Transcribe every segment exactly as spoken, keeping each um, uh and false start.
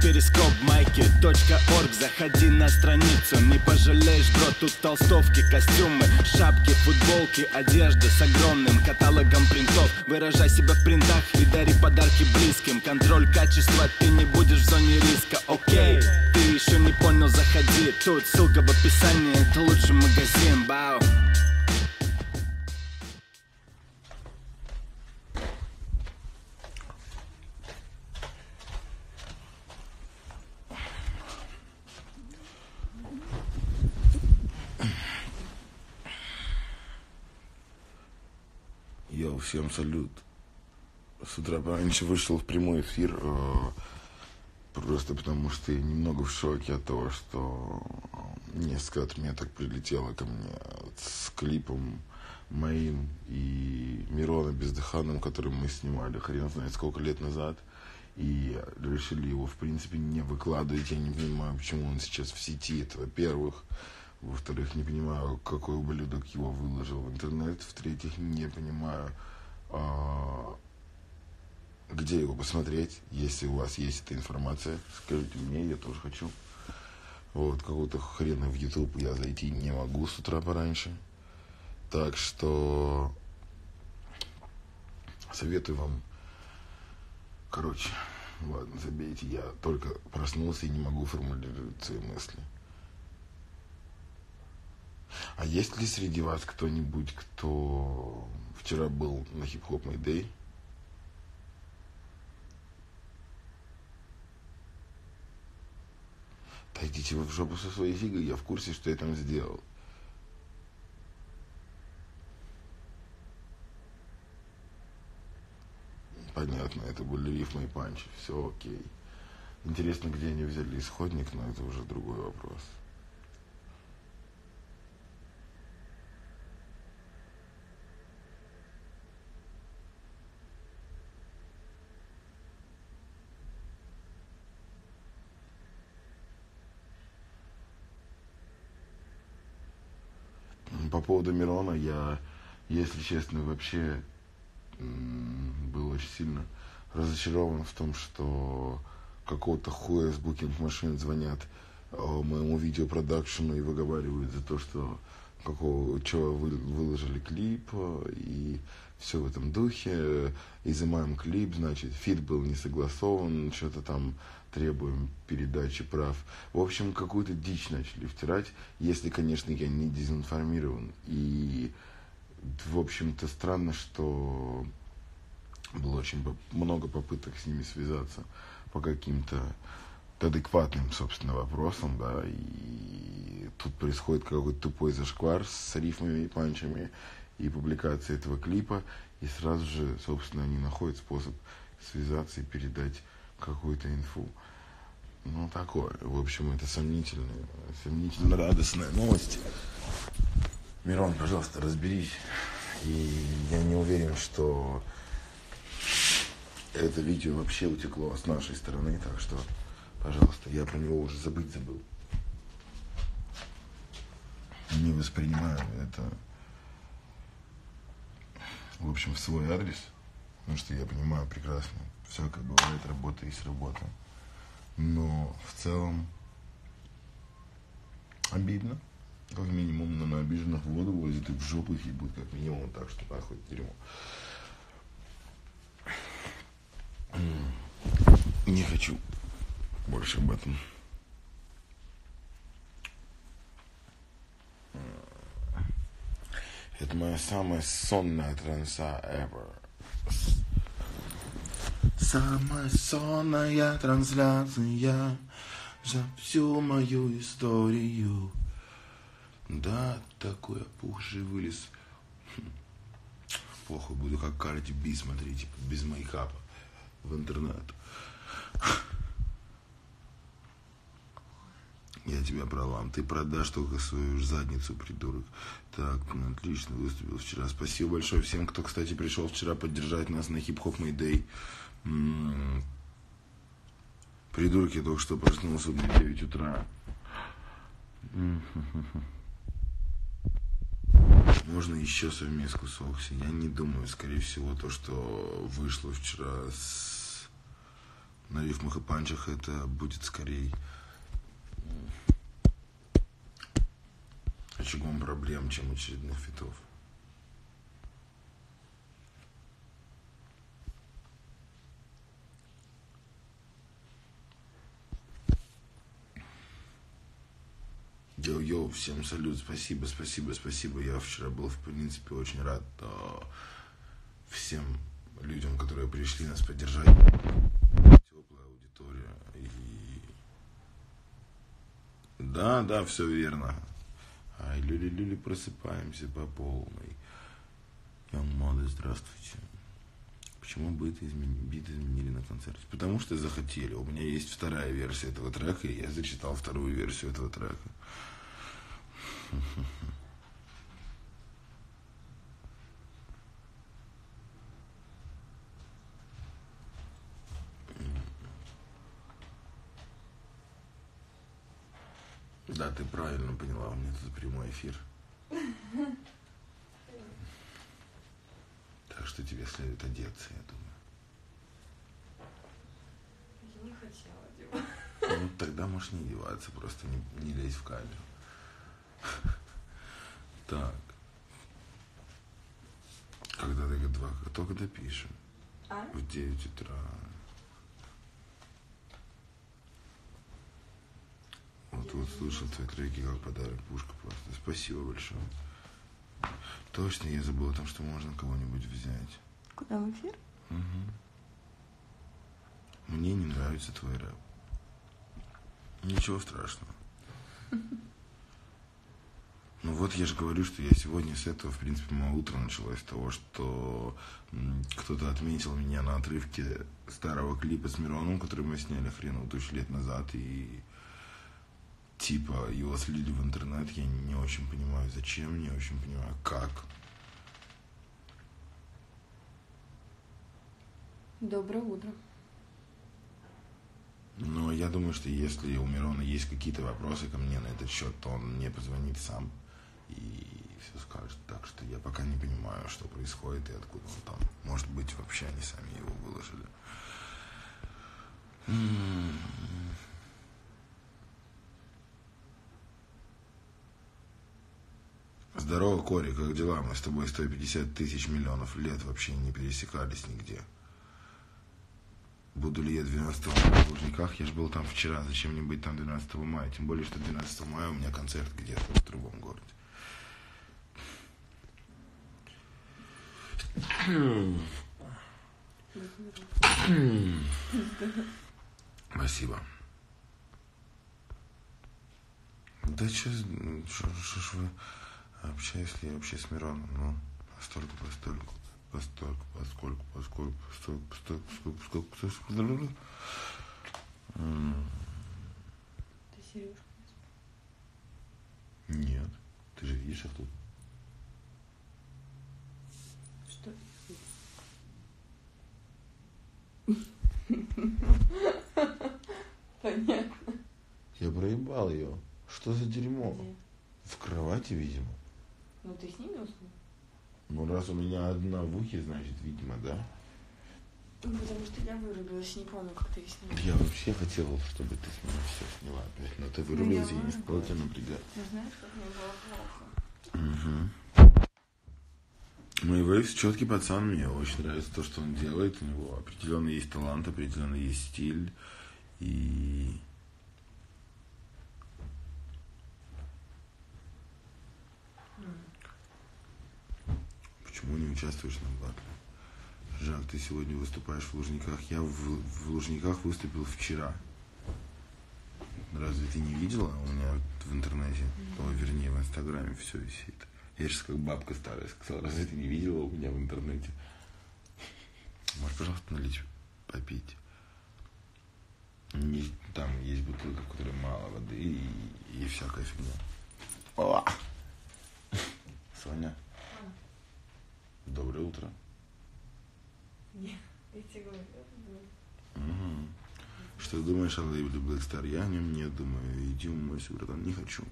перископ майки точка орг, заходи на страницу, не пожалеешь, бро, тут толстовки, костюмы, шапки, футболки, одежда с огромным каталогом принтов. Выражай себя в принтах и дари подарки близким. Контроль качества, ты не будешь в зоне риска, окей. Ты еще не понял, заходи, тут ссылка в описании, это лучший магазин, бау. Йоу, всем салют. С утра пораньше вышел в прямой эфир, просто потому что я немного в шоке от того, что несколько отметок прилетело ко мне с клипом моим и Мирона Бездыханным, который мы снимали хрен знает сколько лет назад, и решили его в принципе не выкладывать. Я не понимаю, почему он сейчас в сети, это во-первых. Во-вторых, не понимаю, какой ублюдок его выложил в интернет. В-третьих, не понимаю, где его посмотреть. Если у вас есть эта информация, скажите мне, я тоже хочу. Вот, какого-то хрена в YouTube я зайти не могу с утра пораньше. Так что советую вам. Короче, ладно, забейте. Я только проснулся и не могу формулировать свои мысли. А есть ли среди вас кто-нибудь, кто вчера был на хип-хоп Mayday? Да идите вы в жопу со своей фигой, я в курсе, что я там сделал. Понятно, это были рифмы и панчи, все окей. Интересно, где они взяли исходник, но это уже другой вопрос. По поводу Мирона, я, если честно, вообще был очень сильно разочарован в том, что какого-то хуя с Booking Machine звонят моему видеопродакшену и выговаривают за то, что какого чего вы, выложили клип и все в этом духе, изымаем клип, значит, фит был не согласован, что-то там требуем передачи прав. В общем, какую-то дичь начали втирать, если, конечно, я не дезинформирован. И, в общем-то, странно, что было очень много попыток с ними связаться по каким-то адекватным, собственно, вопросам, да, и тут происходит какой-то тупой зашквар с рифмами и панчами и публикацией этого клипа, и сразу же, собственно, они находят способ связаться и передать какую-то инфу. Ну, такое, в общем, это сомнительная, сомнительно радостная новость. Мирон, пожалуйста, разберись. И я не уверен, что это видео вообще утекло с нашей стороны, так что пожалуйста, я про него уже забыть забыл. Не воспринимаю это, в общем, в свой адрес, потому что я понимаю прекрасно, все, как бывает, работа есть работа. Но в целом обидно, как минимум, но на обиженных в воду влазит и в жопу их ебут, как минимум, так что нахуй дерьмо. Не хочу больше об этом. Это моя самая сонная транса ever. Самая сонная трансляция за всю мою историю. Да, такой опухший вылез. Плохо буду, как Cardi B, смотрите, без мейкапа в интернет. Я тебя пролам. Ты продашь только свою задницу, придурок. Так, ну, отлично выступил вчера. Спасибо большое всем, кто, кстати, пришел вчера поддержать нас на хип-хоп Mayday. М-м-м. Придурки, я только что проснулся в девять утра. Можно еще совместку с Окси. Я не думаю, скорее всего, то, что вышло вчера с на рифмах и панчах это будет скорее очагом проблем, чем очередных фитов. Йо-йо, всем салют, спасибо, спасибо, спасибо. Я вчера был, в принципе, очень рад всем людям, которые пришли нас поддержать. Теплая аудитория. И... Да, да, все верно. Ай, люли-люли, просыпаемся по полной. Young Mother, здравствуйте. Почему биты изменили на концерте? Потому что захотели. У меня есть вторая версия этого трека, и я зачитал вторую версию этого трека. Да, ты правильно поняла, у меня тут прямой эфир. Так что тебе следует одеться, я думаю. Я не хотела одеваться. Ну, тогда можешь не одеваться, просто не, не лезь в камеру. Так. Когда ты готова? Только допишем. А? В девять утра. Вот, вот слышал твои треки как подарок, пушка просто. Спасибо большое. Точно, я забыл о том, что можно кого-нибудь взять. Куда, в эфир? Угу. Мне не нравится твой рэп. Ничего страшного. Ну вот я же говорю, что я сегодня с этого, в принципе, мое утро началось с того, что кто-то отметил меня на отрывке старого клипа с Мироном, который мы сняли хреново тысячу лет назад, и... Типа, его слили в интернет, я не очень понимаю, зачем, не очень понимаю, как. Доброе утро. Но я думаю, что если у Мирона есть какие-то вопросы ко мне на этот счет, то он мне позвонит сам и все скажет. Так что я пока не понимаю, что происходит и откуда он там. Может быть, вообще они сами его выложили. Здорово, Кори, как дела? Мы с тобой сто пятьдесят тысяч миллионов лет вообще не пересекались нигде. Буду ли я двенадцатого мая в Лужниках? Я же был там вчера, зачем мне быть там двенадцатого мая? Тем более, что двенадцатого мая у меня концерт где-то в другом городе. Спасибо. Да что ж вы... Общаюсь ли я вообще с Мироном, но постольку, постольку, постольку, поскольку, поскольку, постольку, постольку, поскольку, поскольку, поскольку. Ты сережку не спал? Нет. Ты же видишь их тут? Что их? Понятно. Я проебал ее. Что за дерьмо? Нет. В кровати, видимо. Ну, ты с ними уснул? Ну, раз у меня одна в ухе, значит, видимо, да? Ну, потому что я вырубилась, не помню, как ты их сняла. Я вообще хотела, чтобы ты с меня все сняла опять, но ты вырубилась, ну, и не стала тебя напрягать. Ну, знаешь, как мне было плохо. Угу. My Waves четкий пацан, мне очень нравится то, что он делает. У него определенно есть талант, определенно есть стиль. И... Почему не участвуешь на батле? Жак, ты сегодня выступаешь в Лужниках. Я в, в Лужниках выступил вчера. Разве ты не видела? У меня в интернете, mm-hmm. о, вернее, в Инстаграме все висит. Я сейчас как бабка старая сказала, разве ты не видела у меня в интернете? Можешь, пожалуйста, налить, попить? Не, там есть бутылка, в которой мало воды и, и всякая фигня. О! Соня? Доброе утро. Нет, я тебе говорю. Угу. Что ты думаешь о лейбле Black Star? Я о нем не думаю. Иди умойся, братан. Не хочу.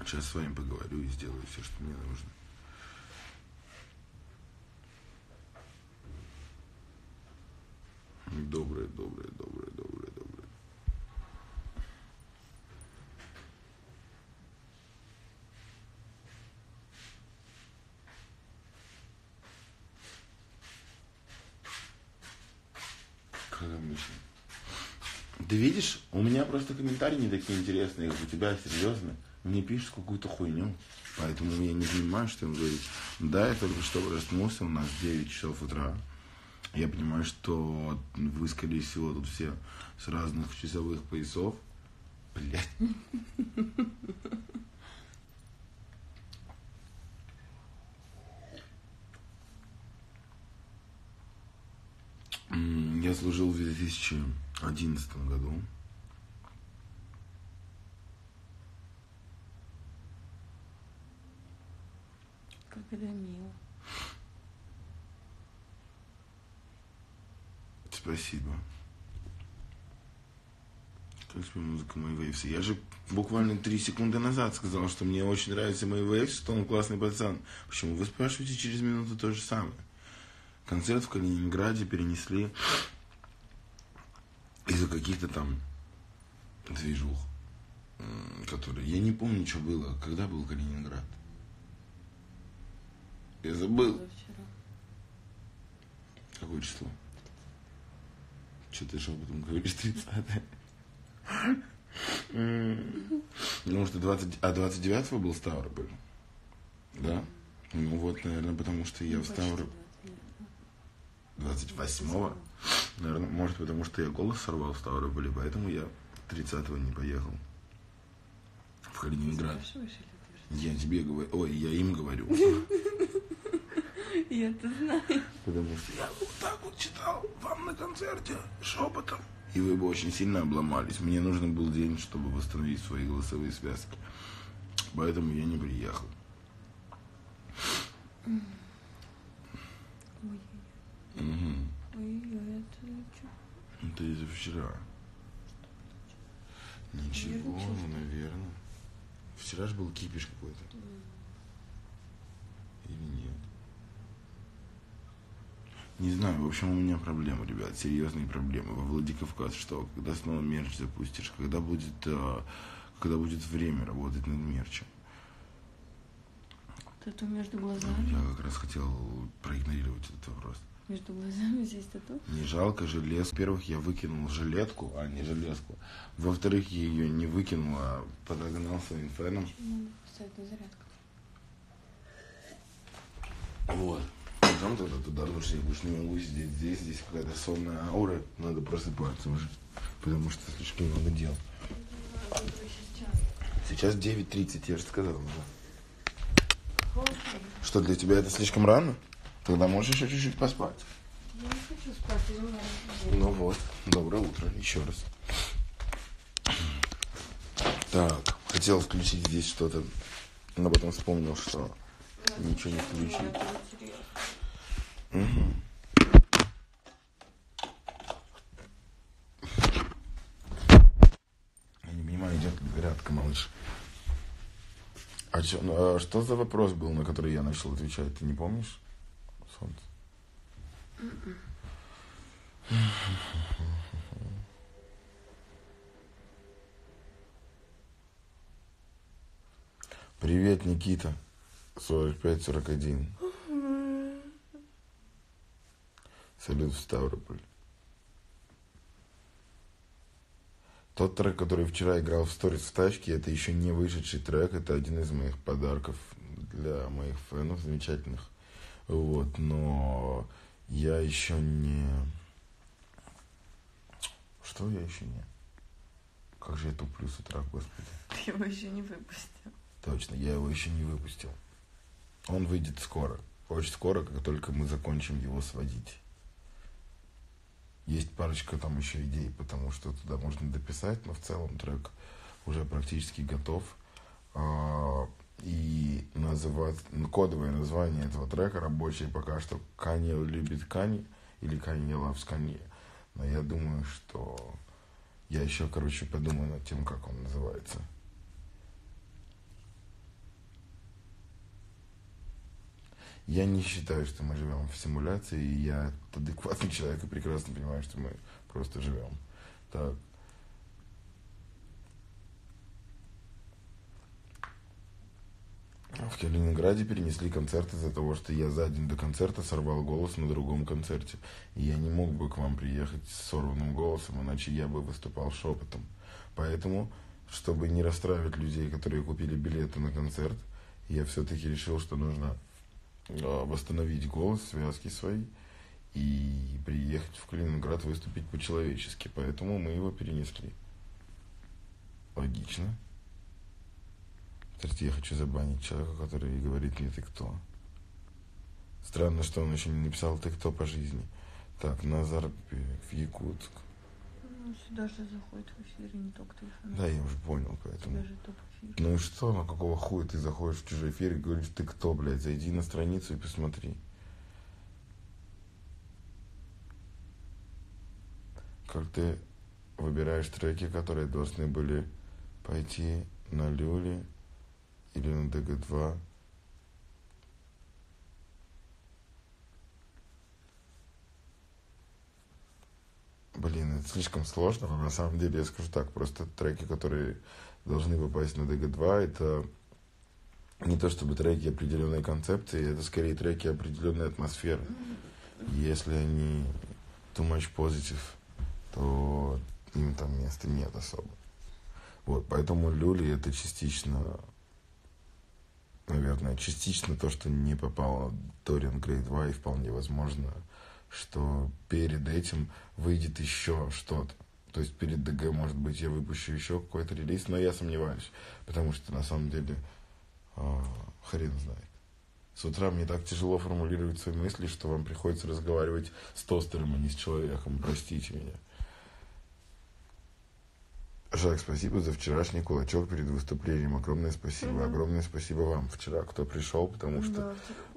Сейчас с вами поговорю и сделаю все, что мне нужно. добрые, добрые, добрые, добрые, добрые. Как обычно. Ты видишь, у меня просто комментарии не такие интересные, как у тебя, серьезные. Мне пишут какую-то хуйню, поэтому я не понимаю, что им говорить. Да, я только что проснулся, у нас девять часов утра. Я понимаю, что вы, скорее всего, тут все с разных часовых поясов. Блядь. Я служил в две тысячи одиннадцатом году. Как это мило. Спасибо. Как тебе музыка My Waves? Я же буквально три секунды назад сказал, что мне очень нравится My Waves, что он классный пацан. Почему вы спрашиваете через минуту то же самое? Концерт в Калининграде перенесли из-за каких-то там движух, которые... Я не помню, что было. Когда был Калининград? Я забыл. Позавчера. Какое число? Что ты шепотом говоришь? тридцатое. Потому что двадцать... А двадцать девятого был Ставрополь? Да? Ну вот, наверное, потому что я в Ставрополь... двадцать восьмого? Наверное, может, потому что я голос сорвал в Ставрополе, поэтому я тридцатого не поехал в Калининград. Я тебе говорю... Ой, я им говорю. Я это знаю. Потому что я вот так вот читал вам на концерте шепотом. И вы бы очень сильно обломались. Мне нужен был день, чтобы восстановить свои голосовые связки. Поэтому я не приехал. Ой. Угу. Ой, это... это из-за вчера. Ничего, ну, наверное. Вчера же был кипиш какой-то. Или нет? Не знаю, в общем, у меня проблемы, ребят, серьезные проблемы. Во Владикавказ что? Когда снова мерч запустишь? Когда будет, когда будет время работать над мерчем? Тату между глазами? Я как раз хотел проигнорировать этот вопрос. Между глазами здесь тату? Не жалко желез. Во-первых, я выкинул жилетку, а не железку. Во-вторых, я ее не выкинул, а подогнал своим феном. Почему надо поставить на зарядку? Вот. Там тогда туда лучше, я больше не могу сидеть здесь, здесь какая-то сонная аура, надо просыпаться уже, потому что слишком много дел. Сейчас девять тридцать, я же сказал. Да. Что, для тебя это слишком рано? Тогда можешь еще чуть-чуть поспать. Я не хочу спать, я не могу. Ну вот, доброе утро, еще раз. Так, хотел включить здесь что-то, но потом вспомнил, что да, ничего не включил. Угу. Я не понимаю, идет грядка, малыш. А чё, ну, а что за вопрос был, на который я начал отвечать? Ты не помнишь? Солнце. Привет, Никита. сорок пять сорок один. Салют в Ставрополь. Тот трек, который вчера играл в сторис в тачке, это еще не вышедший трек. Это один из моих подарков для моих фэнов замечательных. Вот, но я еще не... Что я еще не? Как же я туплю с утра, господи. Ты его еще не выпустил. Точно, я его еще не выпустил. Он выйдет скоро. Очень скоро, как только мы закончим его сводить. Есть парочка там еще идей, потому что туда можно дописать, но в целом трек уже практически готов. И называть, кодовое название этого трека рабочее пока что «Kanye любит Kanye» или «Kanye loves Kanye». Но я думаю, что... Я еще, короче, подумаю над тем, как он называется. Я не считаю, что мы живем в симуляции, и я адекватный человек и прекрасно понимаю, что мы просто живем. Так. В Калининграде перенесли концерт из-за того, что я за день до концерта сорвал голос на другом концерте. И я не мог бы к вам приехать с сорванным голосом, иначе я бы выступал шепотом. Поэтому, чтобы не расстраивать людей, которые купили билеты на концерт, я все-таки решил, что нужно восстановить голос, связки свои и приехать в Калининград выступить по-человечески. Поэтому мы его перенесли. Логично. Кстати, я хочу забанить человека, который говорит мне «ты кто?». Странно, что он еще не написал «ты кто» по жизни. Так, Назар в Якутск. Ну, сюда же заходит в эфир, не только телефон. Да, я уже понял, поэтому. Сюда же топ-эфир. Ну и что, ну какого хуя ты заходишь в чужой эфир и говоришь «ты кто, блядь?». Зайди на страницу и посмотри. Как ты выбираешь треки, которые должны были пойти на Люли или на ДГ-два? Блин, это слишком сложно, но на самом деле я скажу так, просто треки, которые должны попасть на ДГ-два, это не то чтобы треки определенной концепции, это скорее треки определенной атмосферы. Если они too much positive, то им там места нет особо. Вот, поэтому Люли это частично, наверное, частично то, что не попало в Dorian Grade два, и вполне возможно, что перед этим выйдет еще что-то. То есть перед ДГ, может быть, я выпущу еще какой-то релиз, но я сомневаюсь, потому что на самом деле э, хрен знает. С утра мне так тяжело формулировать свои мысли, что вам приходится разговаривать с тостером, а не с человеком. Простите меня. Жак, спасибо за вчерашний кулачок перед выступлением. Огромное спасибо. Mm-hmm. Огромное спасибо вам вчера, кто пришел, потому что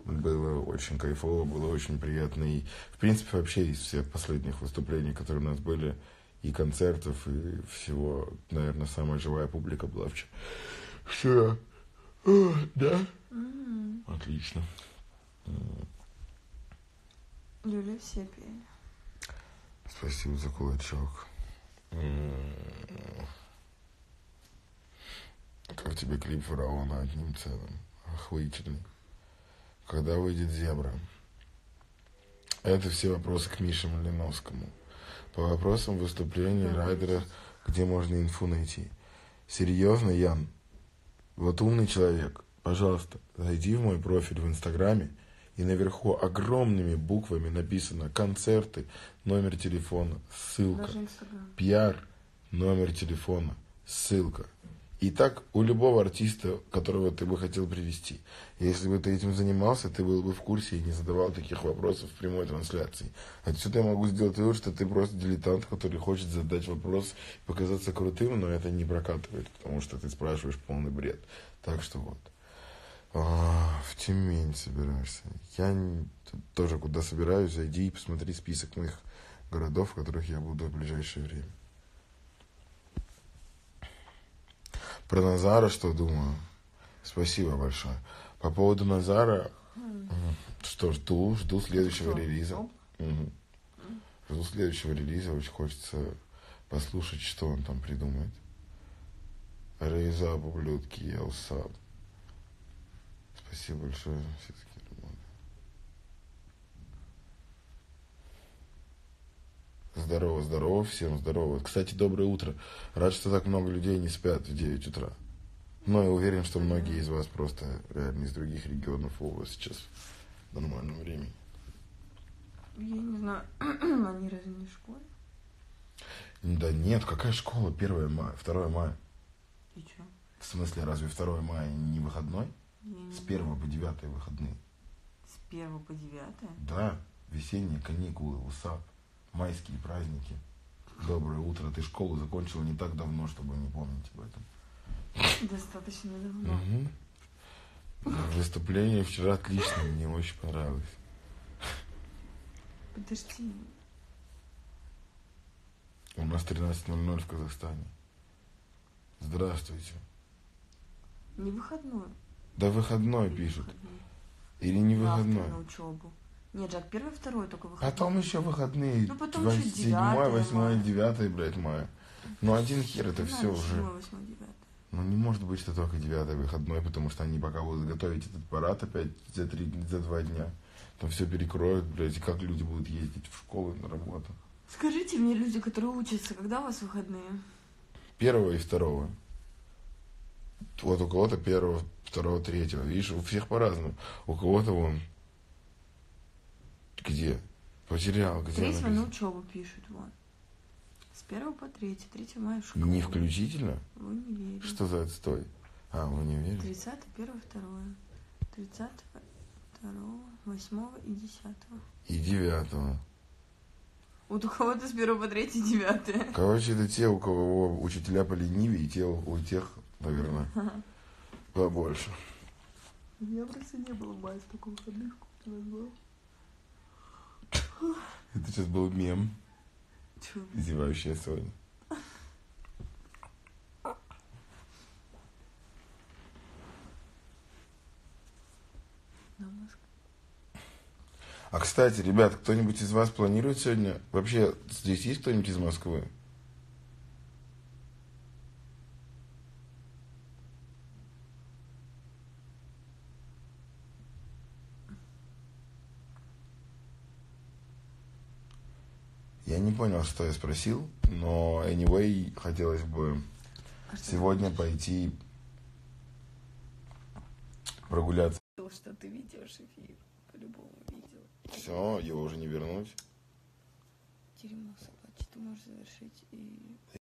mm-hmm. было очень кайфово, было очень приятно. И, в принципе, вообще из всех последних выступлений, которые у нас были, и концертов, и всего, наверное, самая живая публика была вчера. Вчера. О, да? Mm-hmm. Отлично. Люля, все пели. Спасибо за кулачок. Как тебе клип Фараона одним целым? Охуительный. Когда выйдет «Зебра»? Это все вопросы к Мише Малиновскому. По вопросам выступления райдера, где можно инфу найти. Серьезно, Ян? Вот умный человек. Пожалуйста, зайди в мой профиль в Инстаграме, и наверху огромными буквами написано «Концерты», номер телефона, ссылка, пиар, номер телефона, ссылка. И так у любого артиста, которого ты бы хотел привести. Если бы ты этим занимался, ты был бы в курсе и не задавал таких вопросов в прямой трансляции. Отсюда я могу сделать вывод, что ты просто дилетант, который хочет задать вопрос, показаться крутым, но это не прокатывает, потому что ты спрашиваешь полный бред. Так что вот. В Тюмень собираешься. Я тоже куда собираюсь, зайди и посмотри список моих городов, в которых я буду в ближайшее время. Про Назара что думаю? Спасибо большое. По поводу Назара, mm. что жду, жду следующего что? релиза. Угу. Mm. Жду следующего релиза, очень хочется послушать, что он там придумает. Рейза, ублюдки, я усап. Спасибо большое. Все такие работы. Здорово, здорово, всем здорово. Кстати, доброе утро. Рад, что так много людей не спят в девять утра. Но я уверен, что многие из вас просто реально из других регионов у вас сейчас в нормальном времени. Я не знаю, они разве не в школе? Да нет, какая школа? первое мая, второе мая. И что? В смысле, разве второе мая не выходной? С первого по девятое выходные. С первого по девятое? Да. Весенние каникулы, УСАП, майские праздники. Доброе утро. Ты школу закончила не так давно, чтобы не помнить об этом. Достаточно давно. Угу. Выступление вчера отлично. Мне очень понравилось. Подожди. У нас тринадцать ноль ноль в Казахстане. Здравствуйте. Не выходной. Да выходной пишут. Или не выходной? На учебу. Нет, Жак, первый, второй только выходной. Потом еще выходные. Ну, потом еще седьмое, восьмое, девятое, блядь, мая. Ну, один хер, это все уже. седьмое, восьмое, девятое. Ну, не может быть, что только девятое выходной, потому что они пока будут готовить этот парад опять за три, за два дня. Там все перекроют, блядь, и как люди будут ездить в школу, на работу. Скажите мне, люди, которые учатся, когда у вас выходные? Первого и второго. Вот у кого-то первого, второго, третьего. Видишь, у всех по-разному. У кого-то вон... Где? Потерял, где Третьего на учебу пишут, вон. С первого по третье, третьего мая в школу. Не включительно? В универе. Что за отстой? А, в универе? Тридцатое, первое, второе. Тридцатого, второго, восьмого и десятого. И девятого. Вот у кого-то с первого по третье, девятое. Короче, это те, у кого учителя поленивее, и те, у тех, наверное, побольше. У меня просто не было в мае столько выходных, как у нас было. Это сейчас был мем. Чё? Зевающая Соня. А, кстати, ребят, кто-нибудь из вас планирует сегодня? Вообще, здесь есть кто-нибудь из Москвы? Я не понял, что я спросил, но anyway, хотелось бы а сегодня пойти прогуляться. Что ты ведешь эфир, по-любому видел. Все, его уже не вернуть. Дерьмо собачье, ты можешь завершить и...